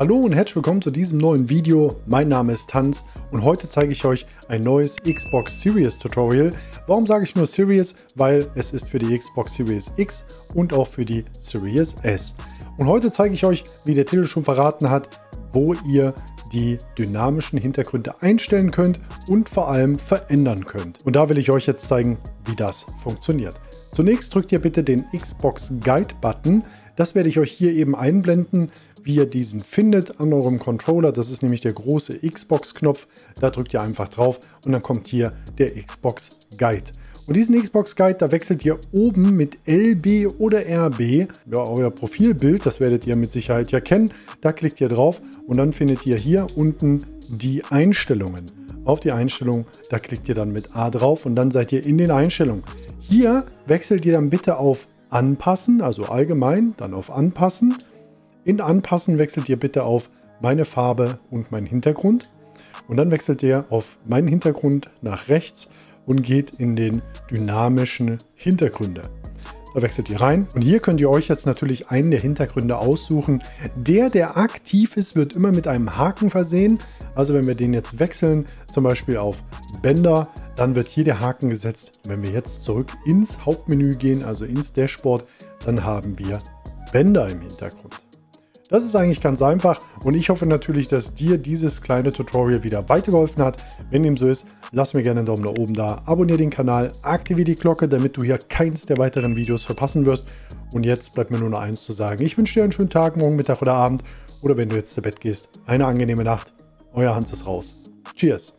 Hallo und herzlich willkommen zu diesem neuen Video. Mein Name ist Hans und heute zeige ich euch ein neues Xbox Series Tutorial. Warum sage ich nur Series? Weil es ist für die Xbox Series X und auch für die Series S. Und heute zeige ich euch, wie der Titel schon verraten hat, wo ihr die dynamischen Hintergründe einstellen könnt und vor allem verändern könnt. Und da will ich euch jetzt zeigen, wie das funktioniert. Zunächst drückt ihr bitte den Xbox Guide Button. Das werde ich euch hier eben einblenden, wie ihr diesen findet an eurem Controller. Das ist nämlich der große Xbox-Knopf. Da drückt ihr einfach drauf und dann kommt hier der Xbox Guide. Und diesen Xbox Guide, da wechselt ihr oben mit LB oder RB. Ja, euer Profilbild, das werdet ihr mit Sicherheit ja kennen. Da klickt ihr drauf und dann findet ihr hier unten die Einstellungen. Auf die Einstellungen, da klickt ihr dann mit A drauf und dann seid ihr in den Einstellungen. Hier wechselt ihr dann bitte auf Anpassen, also allgemein, dann auf Anpassen. In Anpassen wechselt ihr bitte auf Meine Farbe und Mein Hintergrund. Und dann wechselt ihr auf Mein Hintergrund nach rechts und geht in den dynamischen Hintergründe. Da wechselt ihr rein. Und hier könnt ihr euch jetzt natürlich einen der Hintergründe aussuchen. Der aktiv ist, wird immer mit einem Haken versehen. Also wenn wir den jetzt wechseln, zum Beispiel auf Bänder, dann wird hier der Haken gesetzt. Wenn wir jetzt zurück ins Hauptmenü gehen, also ins Dashboard, dann haben wir Bänder im Hintergrund. Das ist eigentlich ganz einfach und ich hoffe natürlich, dass dir dieses kleine Tutorial wieder weitergeholfen hat. Wenn dem so ist, lass mir gerne einen Daumen nach oben da, abonniere den Kanal, aktiviere die Glocke, damit du hier keins der weiteren Videos verpassen wirst. Und jetzt bleibt mir nur noch eins zu sagen. Ich wünsche dir einen schönen Tag, morgen, Mittag oder Abend oder wenn du jetzt zu Bett gehst, eine angenehme Nacht. Euer Hans ist raus. Cheers!